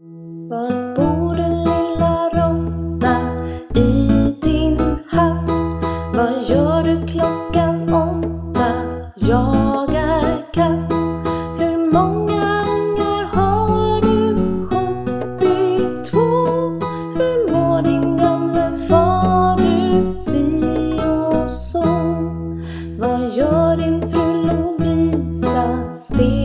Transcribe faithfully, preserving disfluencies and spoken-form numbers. Var bor du lilla råtta i din hatt? Vad gör du klockan åtta? Jagar katt. Hur många ungar har du? sjuttiotvå. Hur mår din gamle far? Du si och så. Vad gör din fru Lovisa?